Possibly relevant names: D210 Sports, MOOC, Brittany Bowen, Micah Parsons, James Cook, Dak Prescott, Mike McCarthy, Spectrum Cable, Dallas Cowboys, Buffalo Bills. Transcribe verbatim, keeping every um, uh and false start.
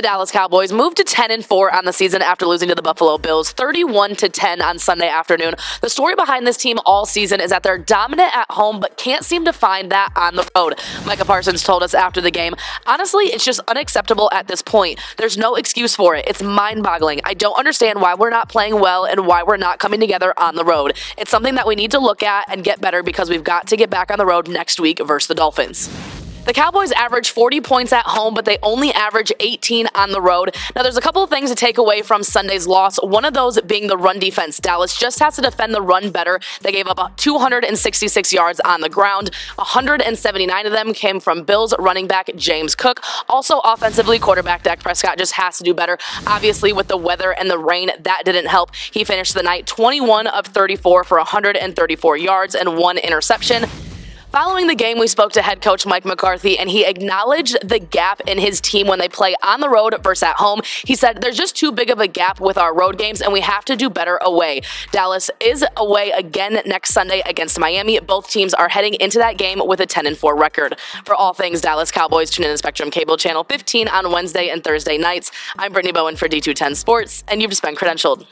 the Dallas Cowboys moved to ten and four on the season after losing to the Buffalo Bills thirty-one to ten on Sunday afternoon. The story behind this team all season is that they're dominant at home but can't seem to find that on the road. Micah Parsons told us after the game, "Honestly, it's just unacceptable at this point. There's no excuse for it. It's mind-boggling. I don't understand why we're not playing well and why we're not coming together on the road. It's something that we need to look at and get better because we've got to get back on the road next week versus the Dolphins." The Cowboys average forty points at home, but they only average eighteen on the road. Now, there's a couple of things to take away from Sunday's loss, one of those being the run defense. Dallas just has to defend the run better. They gave up two hundred sixty-six yards on the ground. one hundred seventy-nine of them came from Bills running back James Cook. Also, offensively, quarterback Dak Prescott just has to do better. Obviously, with the weather and the rain, that didn't help. He finished the night twenty-one of thirty-four for one hundred thirty-four yards and one interception. Following the game, we spoke to head coach Mike McCarthy, and he acknowledged the gap in his team when they play on the road versus at home. He said, "There's just too big of a gap with our road games, and we have to do better away." Dallas is away again next Sunday against Miami. Both teams are heading into that game with a ten and four record. For all things Dallas Cowboys, tune in to Spectrum Cable Channel fifteen on Wednesday and Thursday nights. I'm Brittany Bowen for D two ten Sports, and you've just been credentialed.